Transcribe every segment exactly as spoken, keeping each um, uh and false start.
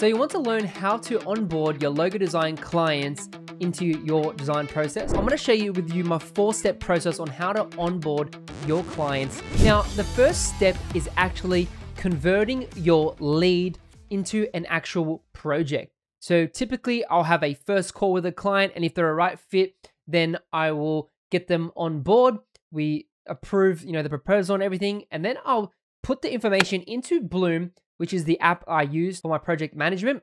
So you want to learn how to onboard your logo design clients into your design process. I'm going to share you with you my four-step process on how to onboard your clients. Now, the first step is actually converting your lead into an actual project. So typically I'll have a first call with a client, and if they're a right fit, then I will get them on board. We approve, you know, the proposal and everything, and then I'll put the information into Bloom, which is the app I use for my project management.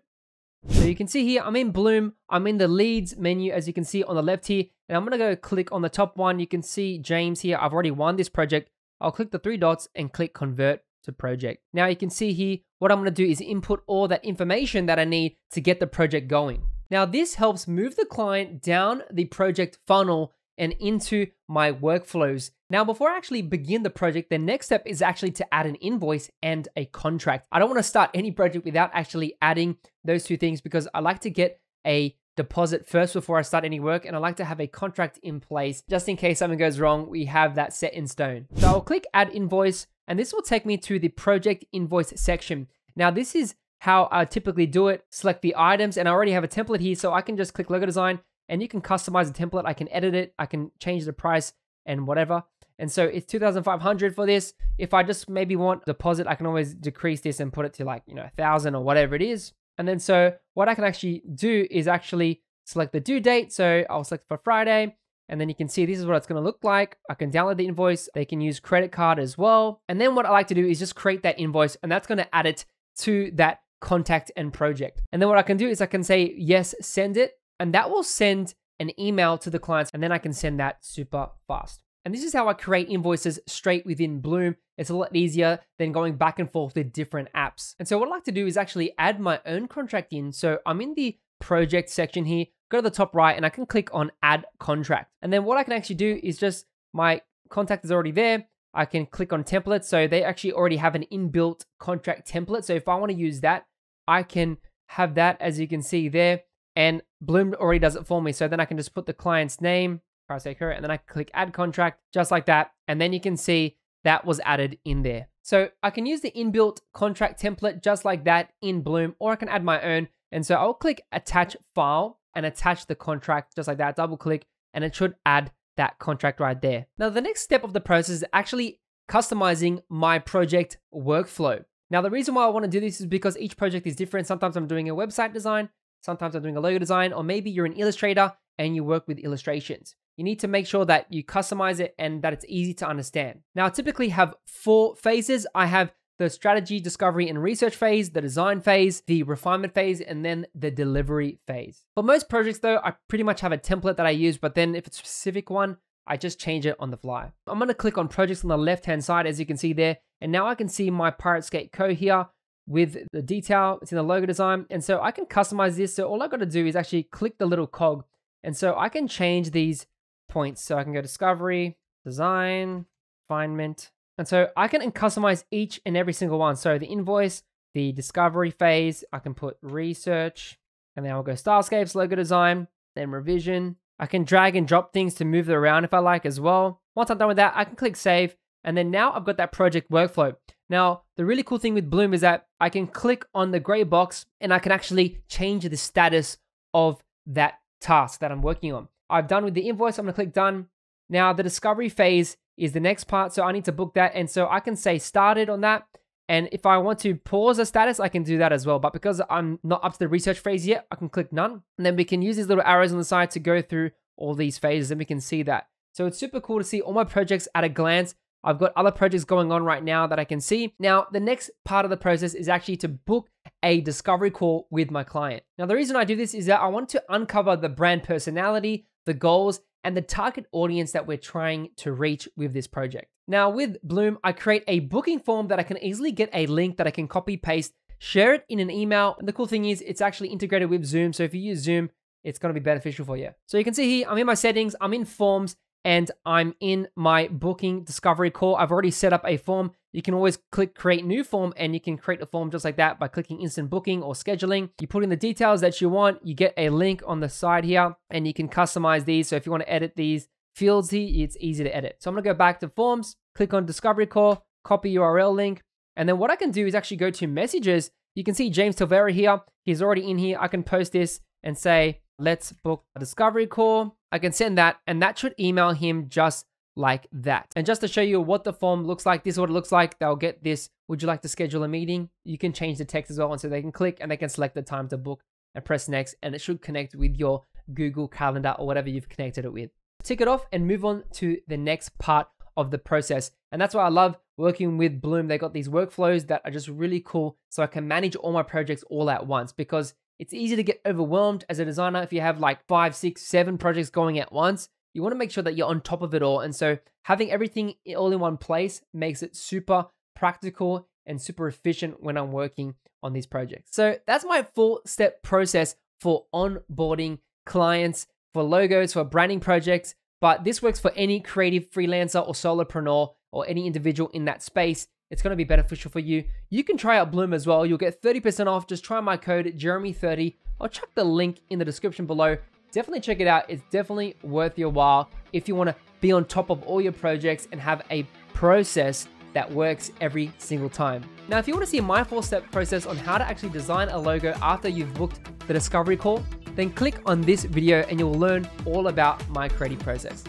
So you can see here, I'm in Bloom, I'm in the leads menu, as you can see on the left here, and I'm gonna go click on the top one. You can see James here, I've already won this project. I'll click the three dots and click convert to project. Now you can see here, what I'm gonna do is input all that information that I need to get the project going. Now this helps move the client down the project funnel and into my workflows. Now, before I actually begin the project, the next step is actually to add an invoice and a contract. I don't want to start any project without actually adding those two things, because I like to get a deposit first before I start any work, and I like to have a contract in place. Just in case something goes wrong, we have that set in stone. So I'll click add invoice, and this will take me to the project invoice section. Now, this is how I typically do it. Select the items, and I already have a template here, so I can just click logo design, and you can customize the template. I can edit it, I can change the price and whatever. And so it's two thousand five hundred dollars for this. If I just maybe want deposit, I can always decrease this and put it to like, you know, one thousand or whatever it is. And then so what I can actually do is actually select the due date. So I'll select for Friday, and then you can see this is what it's gonna look like. I can download the invoice. They can use credit card as well. And then what I like to do is just create that invoice, and that's gonna add it to that contact and project. And then what I can do is I can say, yes, send it. And that will send an email to the clients, and then I can send that super fast. And this is how I create invoices straight within Bloom. It's a lot easier than going back and forth with different apps. And so what I like to do is actually add my own contract in. So I'm in the project section here, go to the top right, and I can click on add contract. And then what I can actually do is just, my contact is already there. I can click on templates. So they actually already have an inbuilt contract template. So if I want to use that, I can have that, as you can see there. And Bloom already does it for me. So then I can just put the client's name, and then I click add contract, just like that. And then you can see that was added in there. So I can use the inbuilt contract template just like that in Bloom, or I can add my own. And so I'll click attach file and attach the contract just like that, double click, and it should add that contract right there. Now, the next step of the process is actually customizing my project workflow. Now, the reason why I want to do this is because each project is different. Sometimes I'm doing a website design, sometimes I'm doing a logo design, or maybe you're an illustrator and you work with illustrations. You need to make sure that you customize it and that it's easy to understand. Now, I typically have four phases. I have the strategy, discovery, and research phase, the design phase, the refinement phase, and then the delivery phase. For most projects though, I pretty much have a template that I use, but then if it's a specific one, I just change it on the fly. I'm gonna click on projects on the left-hand side, as you can see there, and now I can see my Pirate Skate Co. here, with the detail, it's in the logo design. And so I can customize this. So all I gotta do is actually click the little cog. And so I can change these points. So I can go discovery, design, refinement. And so I can customize each and every single one. So the invoice, the discovery phase, I can put research, and then I'll go stylescapes, logo design, then revision. I can drag and drop things to move it around if I like as well. Once I'm done with that, I can click save. And then now I've got that project workflow. Now, the really cool thing with Bloom is that I can click on the gray box and I can actually change the status of that task that I'm working on. I've done with the invoice, I'm gonna click done. Now, the discovery phase is the next part, so I need to book that. And so I can say started on that. And if I want to pause a status, I can do that as well. But because I'm not up to the research phase yet, I can click none. And then we can use these little arrows on the side to go through all these phases, and we can see that. So it's super cool to see all my projects at a glance. I've got other projects going on right now that I can see. Now, the next part of the process is actually to book a discovery call with my client. Now, the reason I do this is that I want to uncover the brand personality, the goals, and the target audience that we're trying to reach with this project. Now, with Bloom, I create a booking form that I can easily get a link that I can copy, paste, share it in an email. And the cool thing is it's actually integrated with Zoom. So if you use Zoom, it's gonna be beneficial for you. So you can see here, I'm in my settings, I'm in forms, and I'm in my booking discovery call. I've already set up a form. You can always click create new form, and you can create a form just like that by clicking instant booking or scheduling. You put in the details that you want, you get a link on the side here, and you can customize these. So if you want to edit these fields here, it's easy to edit. So I'm gonna go back to forms, click on discovery call, copy U R L link. And then what I can do is actually go to messages. You can see James Silvera here. He's already in here. I can post this and say, let's book a discovery call. I can send that, and that should email him just like that. And just to show you what the form looks like, this is what it looks like. They'll get this, would you like to schedule a meeting? You can change the text as well, and so they can click and they can select the time to book and press next, and it should connect with your Google Calendar or whatever you've connected it with. Tick it off and move on to the next part of the process. And that's why I love working with Bloom. They got these workflows that are just really cool, so I can manage all my projects all at once, because it's easy to get overwhelmed as a designer if you have like five, six, seven projects going at once. You want to make sure that you're on top of it all. And so having everything all in one place makes it super practical and super efficient when I'm working on these projects. So that's my full step process for onboarding clients, for logos, for branding projects. But this works for any creative freelancer or solopreneur or any individual in that space. It's going to be beneficial for you. You can try out Bloom as well. You'll get thirty percent off. Just try my code, Jeremy thirty. I'll chuck the link in the description below. Definitely check it out. It's definitely worth your while if you want to be on top of all your projects and have a process that works every single time. Now, if you want to see my four-step process on how to actually design a logo after you've booked the discovery call, then click on this video and you'll learn all about my creative process.